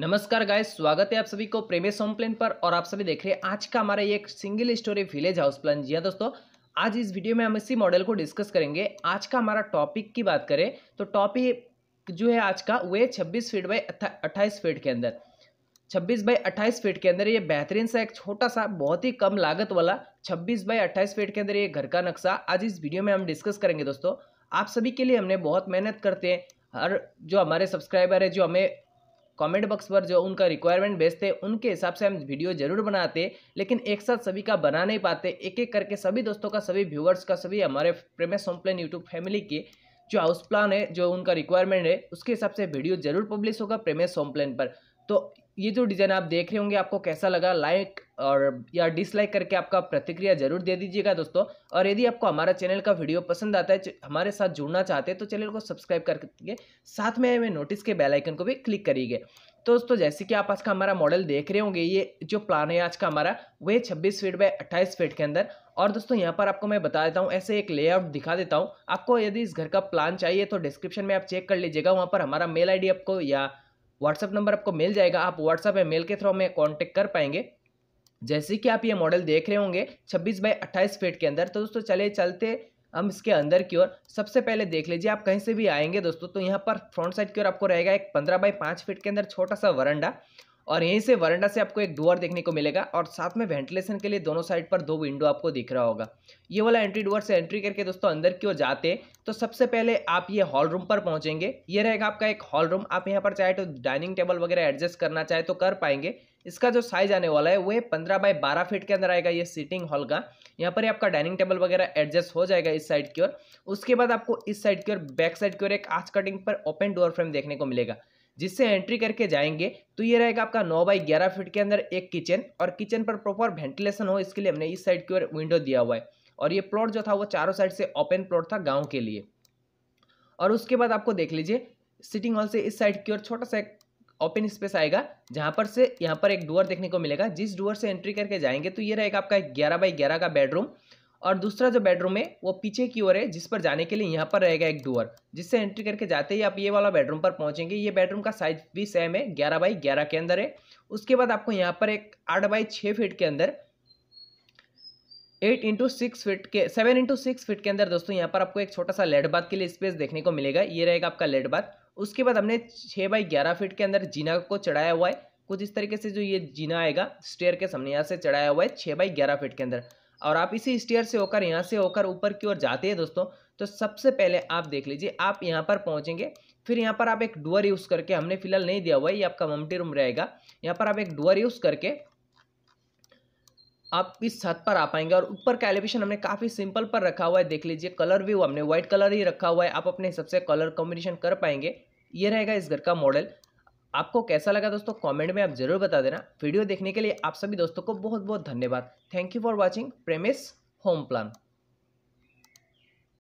नमस्कार गाइस, स्वागत है आप सभी को प्रेमेस होम प्लान पर। और आप सभी देख रहे हैं आज का हमारा ये एक single story village house plan. जी हाँ दोस्तों, आज इस वीडियो में हम इसी मॉडल को डिस्कस करेंगे। आज का हमारा टॉपिक की बात करें तो टॉपिक जो है आज का वो है 26 फीट बाई 28 फीट के अंदर 26 बाई 28 फीट के अंदर ये बेहतरीन सा एक छोटा सा बहुत ही कम लागत वाला 26 बाई 28 फीट के अंदर ये घर का नक्शा आज इस वीडियो में हम डिस्कस करेंगे। दोस्तों आप सभी के लिए हमने बहुत मेहनत करते हैं, हर जो हमारे सब्सक्राइबर है जो हमें कमेंट बॉक्स पर जो उनका रिक्वायरमेंट भेजते हैं उनके हिसाब से हम वीडियो जरूर बनाते, लेकिन एक साथ सभी का बना नहीं पाते। एक एक करके सभी दोस्तों का, सभी व्यूवर्स का, सभी हमारे प्रेमेस होम प्लान यूट्यूब फैमिली के जो हाउस प्लान है जो उनका रिक्वायरमेंट है उसके हिसाब से वीडियो जरूर पब्लिश होगा प्रेमेस होम प्लान पर। तो ये जो डिज़ाइन आप देख रहे होंगे आपको कैसा लगा, लाइक और या डिसलाइक करके आपका प्रतिक्रिया जरूर दे दीजिएगा दोस्तों। और यदि आपको हमारा चैनल का वीडियो पसंद आता है, हमारे साथ जुड़ना चाहते हैं तो चैनल को सब्सक्राइब करके साथ में नोटिस के बेल आइकन को भी क्लिक करिएगा। तो दोस्तों जैसे कि आप आज का हमारा मॉडल देख रहे होंगे, ये जो प्लान है आज का हमारा वह 26 फीट बाई 28 फीट के अंदर। और दोस्तों यहाँ पर आपको मैं बता देता हूँ, ऐसे एक लेआउट दिखा देता हूँ आपको। यदि इस घर का प्लान चाहिए तो डिस्क्रिप्शन में आप चेक कर लीजिएगा, वहाँ पर हमारा मेल ID आपको या व्हाट्सअप नंबर आपको मिल जाएगा। आप व्हाट्सअप या मेल के थ्रू हमें कांटेक्ट कर पाएंगे। जैसे कि आप ये मॉडल देख रहे होंगे 26 बाई 28 फीट के अंदर। तो दोस्तों चले चलते हम इसके अंदर की ओर। सबसे पहले देख लीजिए, आप कहीं से भी आएंगे दोस्तों तो यहाँ पर फ्रंट साइड की ओर आपको रहेगा एक 15 बाई 5 फीट के अंदर छोटा सा वरंडा। और यहीं से वरंडा से आपको एक द्वार देखने को मिलेगा और साथ में वेंटिलेशन के लिए दोनों साइड पर दो विंडो आपको दिख रहा होगा। ये वाला एंट्री डोर से एंट्री करके दोस्तों अंदर की ओर जाते तो सबसे पहले आप ये हॉल रूम पर पहुंचेंगे। ये रहेगा आपका एक हॉल रूम। आप यहाँ पर चाहे तो डाइनिंग टेबल वगैरह एडजस्ट करना चाहे तो कर पाएंगे। इसका जो साइज आने वाला है वह 15 बाई 12 फीट के अंदर आएगा। ये सीटिंग हॉल का यहाँ पर आपका डाइनिंग टेबल वगैरह एडजस्ट हो जाएगा इस साइड की ओर। उसके बाद आपको इस साइड की ओर बैक साइड की ओर एक आर्च कटिंग पर ओपन डोर फ्रेम देखने को मिलेगा, जिससे एंट्री करके जाएंगे तो ये रहेगा आपका 9 बाई 11 फीट के अंदर एक किचन। और किचन पर प्रॉपर वेंटिलेशन हो इसके लिए हमने इस साइड की ओर विंडो दिया हुआ है। और ये प्लॉट जो था वो चारों साइड से ओपन प्लॉट था गांव के लिए। और उसके बाद आपको देख लीजिए सिटिंग हॉल से इस साइड की ओर छोटा सा एक ओपन स्पेस आएगा, जहां पर से यहाँ पर एक डोर देखने को मिलेगा, जिस डोर से एंट्री करके जाएंगे तो ये रहेगा आपका 11 बाई 11 का बेडरूम। और दूसरा जो बेडरूम है वो पीछे की ओर है, जिस पर जाने के लिए यहाँ पर रहेगा एक डोर, जिससे एंट्री करके जाते ही आप ये वाला बेडरूम पर पहुँचेंगे। ये बेडरूम का साइज भी सेम है, 11 बाई 11 के अंदर है। उसके बाद आपको यहाँ पर एक 8 बाई 6 फीट के अंदर 7 इंटू 6 फीट के अंदर दोस्तों यहाँ पर आपको एक छोटा सा लेड बाथ के लिए स्पेस देखने को मिलेगा। ये रहेगा आपका लेड बाथ। उसके बाद हमने 6 बाई 11 फीट के अंदर जीना को चढ़ाया हुआ है कुछ इस तरीके से। जो ये जीना आएगा स्टेयर के सामने यहाँ से चढ़ाया हुआ है 6 बाई 11 फीट के अंदर। और आप इसी स्टेयर से होकर यहाँ से होकर ऊपर की ओर जाते हैं दोस्तों तो सबसे पहले आप देख लीजिए आप यहाँ पर पहुँचेंगे। फिर यहाँ पर आप एक डोर यूज़ करके, हमने फिलहाल नहीं दिया हुआ है, ये आपका मम्टी रूम रहेगा। यहाँ पर आप एक डोर यूज़ करके आप इस छत पर आ पाएंगे। और ऊपर का एलिवेशन हमने काफ़ी सिंपल पर रखा हुआ है, देख लीजिए। कलर भी हमने व्हाइट कलर ही रखा हुआ है, आप अपने हिसाब से कलर कॉम्बिनेशन कर पाएंगे। ये रहेगा इस घर का मॉडल। आपको कैसा लगा दोस्तों कमेंट में आप जरूर बता देना। वीडियो देखने के लिए आप सभी दोस्तों को बहुत बहुत धन्यवाद। Thank you for watching प्रेमेस home plan.